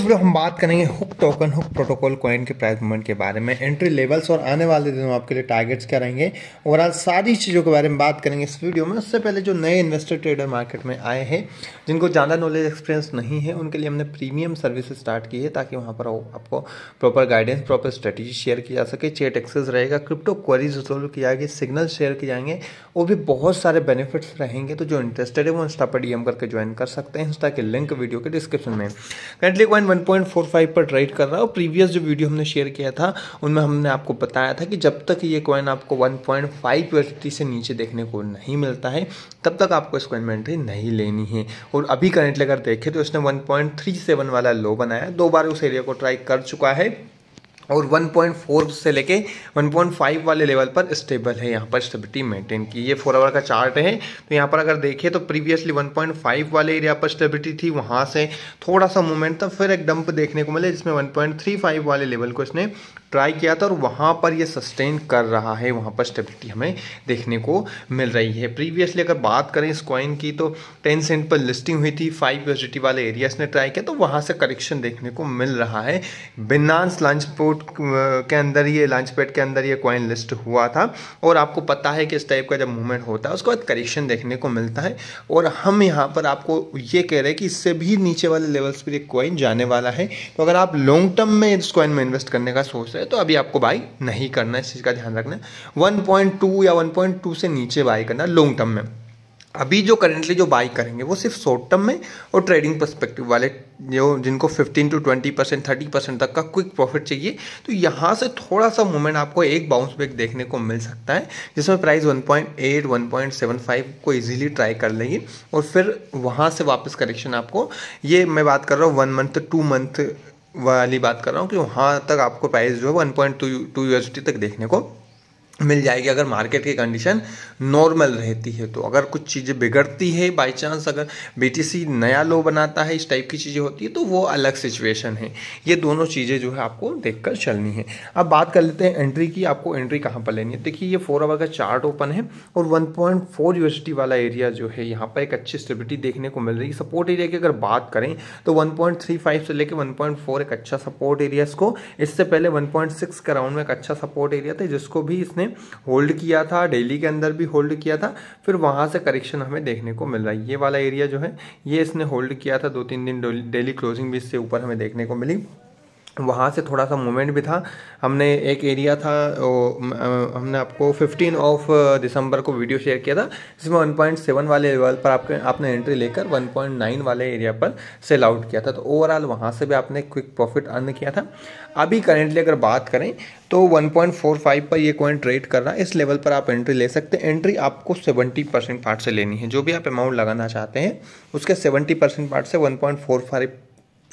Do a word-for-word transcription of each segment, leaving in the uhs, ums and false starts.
इस वीडियो हम बात करेंगे hook token hook protocol coin के प्राइस मूवमेंट के बारे में, एंट्री लेवल्स और आने वाले दिनों आपके लिए टारगेट्स क्या रहेंगे, और आज सारी चीज़ों के बारे में बात करेंगे इस वीडियो में। उससे पहले जो नए इन्वेस्टर ट्रेडर मार्केट में आए हैं, जिनको ज़्यादा नॉलेज एक्सपीरियंस नहीं है, उनके लिए हमने प्रीमियम सर्विस स्टार्ट की है ताकि वहाँ पर आपको proper guidance, proper strategy share की जा सके, चैट एक्सेस रहेगा, क्रिप्टो क्वेरीज रिजोल्व की जाएगी, सिग्नल शेयर किए जाएंगे और भी बहुत सारे बेनिफिट्स रहेंगे। तो जो इंटरेस्टेड है वो इंस्टा पर डी एम करके ज्वाइन कर सकते हैं। इंस्टा के लिंक वीडियो के डिस्क्रिप्शन में। Currently one point four five पर ट्रेड कर रहा है। प्रीवियस जो वीडियो हमने शेयर किया था उनमें हमने आपको बताया था कि जब तक ये कॉइन आपको वन पॉइंट फाइव से नीचे देखने को नहीं मिलता है तब तक आपको इस कॉइन में एंट्री नहीं लेनी है। और अभी करेंटली अगर देखें तो इसने वन पॉइंट थ्री सेवन वाला लो बनाया, दो बार उस एरिया को ट्राई कर चुका है और वन पॉइंट फोर से लेके वन पॉइंट फाइव वाले लेवल पर स्टेबल है। यहाँ पर स्टेबिलिटी मेंटेन की। ये फोर आवर का चार्ट है, तो यहाँ पर अगर देखें तो प्रीवियसली वन पॉइंट फाइव वाले एरिया पर स्टेबिलिटी थी, वहाँ से थोड़ा सा मूवमेंट था, फिर एक डंप देखने को मिले जिसमें वन पॉइंट थ्री फाइव वाले लेवल को इसने ट्राई किया था और वहाँ पर ये सस्टेन कर रहा है, वहाँ पर स्टेबिलिटी हमें देखने को मिल रही है। प्रीवियसली अगर बात करें इस कॉइन की तो टेन सेंट पर लिस्टिंग हुई थी, फाइव यूएसडी वाले एरिया इसने ट्राई किया तो वहाँ से करेक्शन देखने को मिल रहा है। Binance Launchpad के अंदर ये लॉन्चपैड के अंदर ये कॉइन लिस्ट हुआ था और आपको पता है कि इस टाइप का जब मूवमेंट होता है उसके बाद करेक्शन देखने को मिलता है। और हम यहाँ पर आपको ये कह रहे हैं कि इससे भी नीचे वाले लेवल्स पर ये कॉइन जाने वाला है। तो अगर आप लॉन्ग टर्म में इस कॉइन में इन्वेस्ट करने का सोच रहे हैं तो अभी आपको बाई नहीं करना, इस चीज़ का ध्यान रखना। वन पॉइंट टू या वन पॉइंट टू से नीचे बाई करना लॉन्ग टर्म में। अभी जो करेंटली जो बाई करेंगे वो सिर्फ शॉर्ट टर्म में और ट्रेडिंग पर्सपेक्टिव वाले जो जिनको fifteen to twenty percent, thirty percent तक का क्विक प्रॉफिट चाहिए। तो यहाँ से थोड़ा सा मूवमेंट आपको एक बाउंस बैक देखने को मिल सकता है जिसमें price one point eight, one point seven five को इजीली ट्राई कर लेगी और फिर वहाँ से वापस करेक्शन आपको, ये मैं बात कर रहा हूँ वन मंथ टू मंथ वाली बात कर रहा हूँ कि वहाँ तक आपको प्राइस जो है वन पॉइंट टू यूएसडी तक देखने को मिल जाएगी अगर मार्केट की कंडीशन नॉर्मल रहती है। तो अगर कुछ चीज़ें बिगड़ती है बाय चांस, अगर बीटीसी नया लो बनाता है, इस टाइप की चीज़ें होती है तो वो अलग सिचुएशन है। ये दोनों चीज़ें जो है आपको देखकर चलनी है। अब बात कर लेते हैं एंट्री की, आपको एंट्री कहाँ पर लेनी है। देखिए ये फोर आवर का चार्ट ओपन है और वन पॉइंट फोर यूएसडी वाला एरिया जो है यहाँ पर एक अच्छी स्टेबिलिटी देखने को मिल रही है। सपोर्ट एरिया की अगर बात करें तो वन पॉइंट थ्री फाइव से लेकर वन पॉइंट फोर एक अच्छा सपोर्ट एरिया इसको, इससे पहले वन पॉइंट सिक्स के राउंड में एक अच्छा सपोर्ट एरिया था जिसको भी इसने होल्ड किया था, डेली के अंदर भी होल्ड किया था, फिर वहां से करेक्शन हमें देखने को मिल रहा है। ये वाला एरिया जो है ये इसने होल्ड किया था, दो तीन दिन डेली क्लोजिंग भी इससे ऊपर हमें देखने को मिली, वहाँ से थोड़ा सा मूवमेंट भी था। हमने एक एरिया था, हमने आपको फिफ्टीन ऑफ दिसंबर को वीडियो शेयर किया था जिसमें वन पॉइंट सेवन वाले लेवल पर आपके आपने एंट्री लेकर वन पॉइंट नाइन वाले एरिया पर सेल आउट किया था। तो ओवरऑल वहाँ से भी आपने क्विक प्रॉफिट अर्न किया था। अभी करेंटली अगर बात करें तो वन पॉइंट फोर फाइव पर ये कॉइन ट्रेड कर रहा है, इस लेवल पर आप एंट्री ले सकते हैं। एंट्री आपको सेवेंटी परसेंट पार्ट से लेनी है, जो भी आप अमाउंट लगाना चाहते हैं उसके सेवेंटी परसेंट पार्ट से one point four five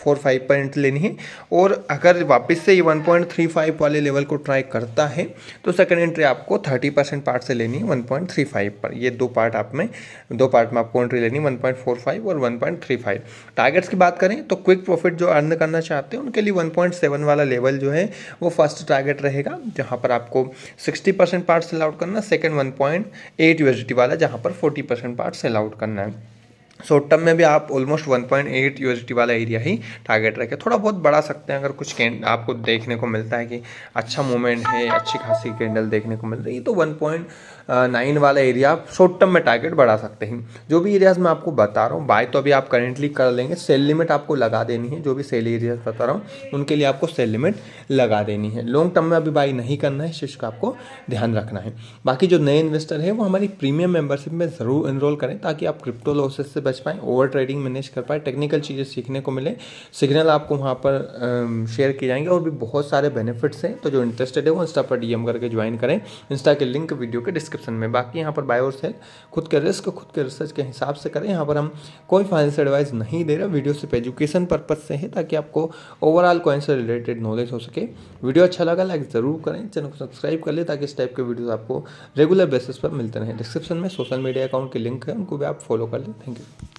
four five पर एंट्री लेनी है। और अगर वापस से ये वन पॉइंट थ्री फाइव वाले लेवल को ट्राई करता है तो सेकंड एंट्री आपको थर्टी परसेंट पार्ट से लेनी है वन पॉइंट थ्री फाइव पर। ये दो पार्ट आप में दो पार्ट में आपको एंट्री लेनी है वन पॉइंट फोर फाइव और one point three five. Targets की बात करें तो क्विक प्रॉफिट जो अर्न करना चाहते हैं उनके लिए वन पॉइंट सेवन वाला लेवल जो है वो फर्स्ट टारगेट रहेगा, जहाँ पर आपको sixty percent part sell out करना। Second one point eight USD वाला, जहाँ पर forty percent part sell out करना है। शॉर्ट टर्म में भी आप almost one point eight USD वाला एरिया ही टारगेट रखें। थोड़ा बहुत बढ़ा सकते हैं अगर कुछ कैंड आपको देखने को मिलता है कि अच्छा मूवमेंट है, अच्छी खासी कैंडल देखने को मिल रही है, तो वन पॉइंट नाइन वाला एरिया आप शॉर्ट टर्म में टारगेट बढ़ा सकते हैं। जो भी एरियाज मैं आपको बता रहा हूँ बाय तो अभी आप करेंटली कर लेंगे, सेल लिमिट आपको लगा देनी है। जो भी सेल एरियाज बता रहा हूँ उनके लिए आपको सेल लिमिट लगा देनी है। लॉन्ग टर्म में अभी बाय नहीं करना है, इस चीज़ का आपको ध्यान रखना है। बाकी जो नए इन्वेस्टर है वो हमारी प्रीमियम मेम्बरशिप में ज़रूर इनरोल करें ताकि आप क्रिप्टो लॉसेस से बच पाएँ, ओवर ट्रेडिंग मैनेज कर पाएँ, टेक्निकल चीज़ें सीखने को मिले, सिग्नल आपको वहाँ पर शेयर किए जाएंगे और भी बहुत सारे बेनिफिट्स हैं। तो जो इंटरेस्टेड है वो इंस्टा पर डीएम करके ज्वाइन करें, इंस्टा के लिंक वीडियो के डिस्क्रिप्शन में। बाकी यहाँ पर बाय और सेल खुद के रिस्क, खुद के रिसर्च के हिसाब से करें। यहाँ पर हम कोई फाइनेंशियल एडवाइस नहीं दे रहे, वीडियो सिर्फ एजुकेशन पर्पज से है ताकि आपको ओवरऑल कॉइन से रिलेटेड नॉलेज हो सके। वीडियो अच्छा लगा लाइक ज़रूर करें, चैनल को सब्सक्राइब कर लें ताकि इस टाइप के वीडियोज़ आपको रेगुलर बेसिस पर मिलते रहें। डिस्क्रिप्शन में सोशल मीडिया अकाउंट के लिंक है, उनको भी आप फॉलो कर लें। Thank you.